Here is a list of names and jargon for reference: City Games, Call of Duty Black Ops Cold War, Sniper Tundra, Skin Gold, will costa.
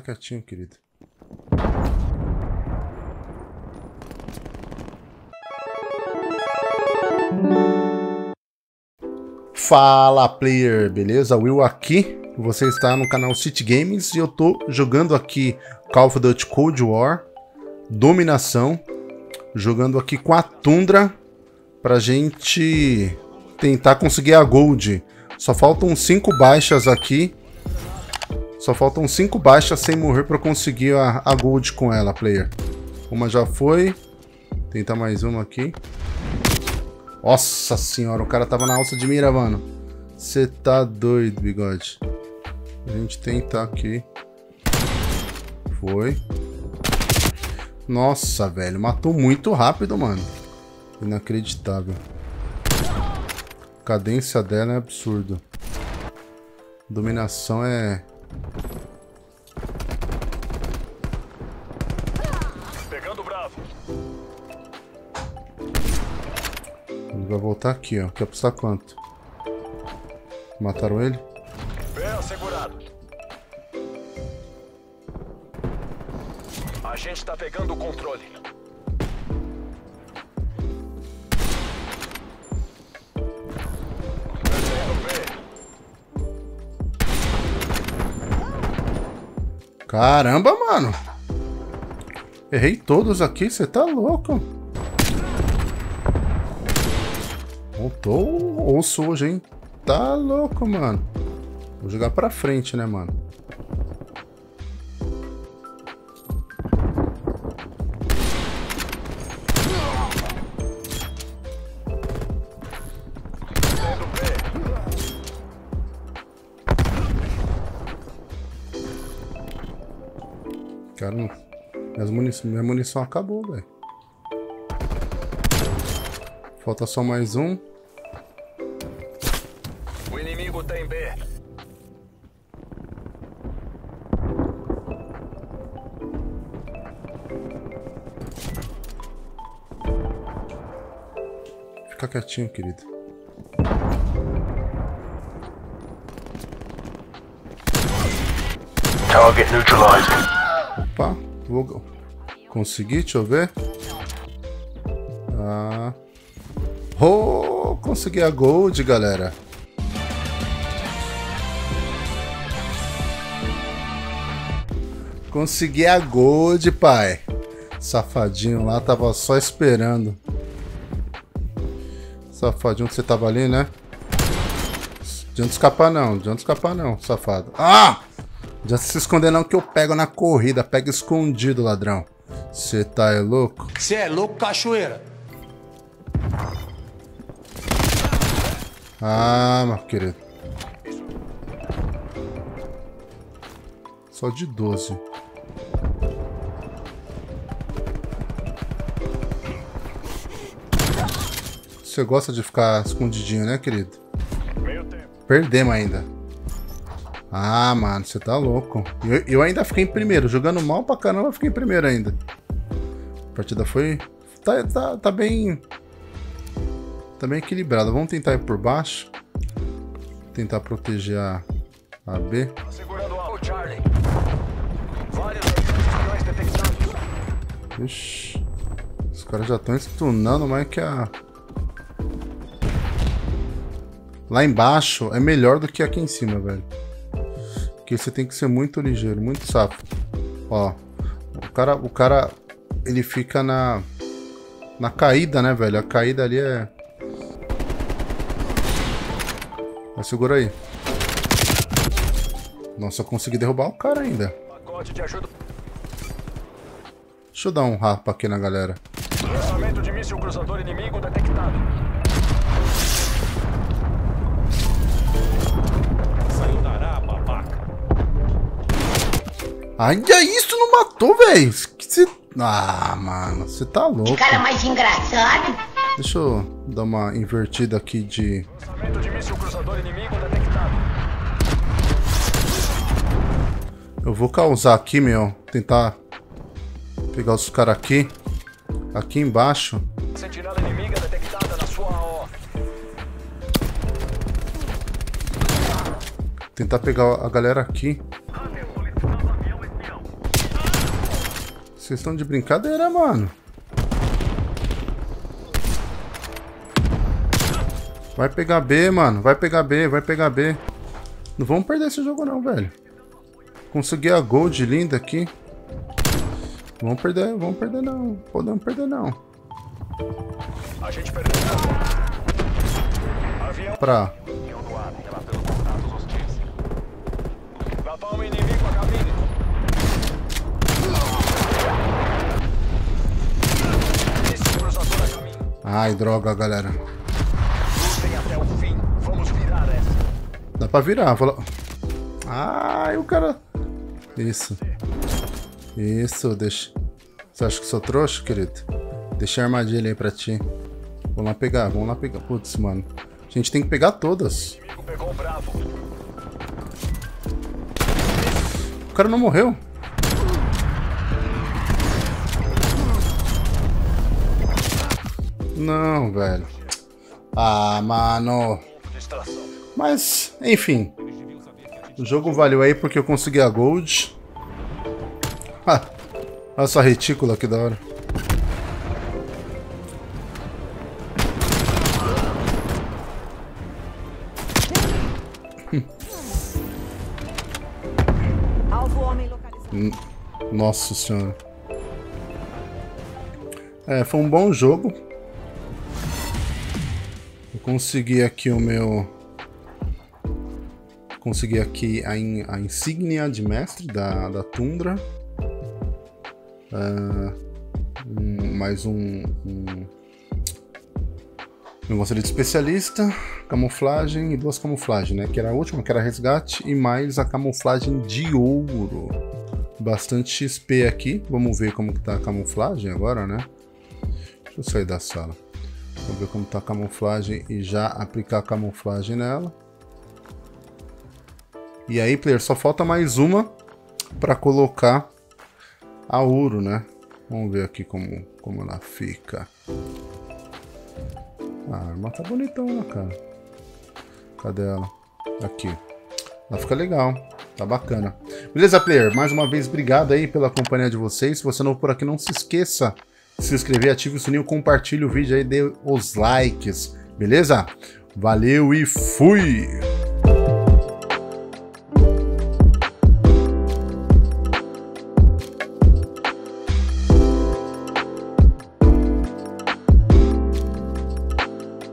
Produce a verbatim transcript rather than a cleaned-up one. Fica quietinho, querido. Fala, player! Beleza? Will aqui. Você está no canal City Games e eu tô jogando aqui Call of Duty Cold War, Dominação, jogando aqui com a Tundra pra gente tentar conseguir a Gold. Só faltam cinco baixas aqui. Só faltam cinco baixas sem morrer pra conseguir a, a Gold com ela, player. Uma já foi. Tentar mais uma aqui. Nossa senhora, o cara tava na alça de mira, mano. Você tá doido, bigode. A gente tentar aqui. Foi. Nossa, velho. Matou muito rápido, mano. Inacreditável. A cadência dela é absurdo. Dominação é... Pegando bravo. Ele vai voltar aqui, ó. Quer apostar quanto? Mataram ele? Bem assegurado. A gente tá pegando o controle. Caramba, mano. Errei todos aqui, você tá louco. Montou o osso hoje, hein? Tá louco, mano. Vou jogar pra frente, né, mano? Cara, não... Minhas munição... Minha munição acabou, velho. Falta só mais um. O inimigo tem B. Fica quietinho, querido. Target neutralized. Opa, vou conseguir, deixa eu ver. Ah. Oh, consegui a Gold, galera. Consegui a Gold, pai. Safadinho lá, tava só esperando. Safadinho que você tava ali, né? Adianta escapar não, adianta escapar não, safado. Ah! Não adianta se esconder não que eu pego na corrida. Pega escondido, ladrão. Você tá é louco? Você é louco, cachoeira. Ah, meu querido. Só de doze. Você gosta de ficar escondidinho, né, querido? Perdemos ainda. Ah, mano, você tá louco. Eu, eu ainda fiquei em primeiro. Jogando mal pra caramba, eu fiquei em primeiro ainda. A partida foi... Tá, tá, tá bem... Tá bem equilibrada. Vamos tentar ir por baixo. Tentar proteger a, a B. Ixi. Os caras já estão stunando mais que a... Lá embaixo é melhor do que aqui em cima, velho. Porque você tem que ser muito ligeiro, muito sapo. Ó, o cara, o cara, ele fica na na caída, né, velho? A caída ali é... Ó, segura aí. Nossa, eu consegui derrubar o cara ainda. Deixa eu dar um rapa aqui na galera. Lançamento de míssil cruzador inimigo detectado. Ainda isso não matou, velho. Cê... Ah, mano, você tá louco. Que cara mais engraçado. Deixa eu dar uma invertida aqui de... Lançamento de míssil cruzador inimigo detectado. Eu vou causar aqui, meu. Tentar pegar os caras aqui. Aqui embaixo. Sentinela inimiga detectada na sua A O. Tentar pegar a galera aqui. Vocês estão de brincadeira, mano. Vai pegar B, mano. Vai pegar B, vai pegar B. Não vamos perder esse jogo não, velho. Consegui a gold linda aqui. Vamos perder, vamos perder não. Podemos perder não. A gente perdeu. Avião. Pra. Lapão inimigo a cabine. Ai, droga, galera. Até o fim. Vamos virar essa. Dá pra virar. Fala... Ai, o cara... Isso. Isso, deixa... Você acha que sou trouxa, querido? Deixei a armadilha aí pra ti. Vamos lá pegar, vamos lá pegar. Putz, mano. A gente tem que pegar todas. O cara não morreu. Não, velho. Ah, mano. Mas, enfim. O jogo valeu aí porque eu consegui a gold. Ah, olha essa retícula que da hora. Nossa senhora. É, foi um bom jogo. Consegui aqui o meu... Consegui aqui a, in... a insígnia de mestre da, da Tundra. Uh, um... Mais um... um... Eu gostaria de especialista, camuflagem e duas camuflagens, né? Que era a última, que era resgate, e mais a camuflagem de ouro. Bastante X P aqui. Vamos ver como que tá a camuflagem agora, né? Deixa eu sair da sala. Vamos ver como tá a camuflagem e já aplicar a camuflagem nela. E aí, player, só falta mais uma para colocar a ouro, né? Vamos ver aqui como, como ela fica. A arma tá bonitona, cara. Cadê ela? Aqui. Ela fica legal. Tá bacana. Beleza, player? Mais uma vez, obrigado aí pela companhia de vocês. Se você é novo por aqui, não se esqueça... Se inscrever, ative o sininho, compartilhe o vídeo aí, dê os likes, beleza? Valeu e fui!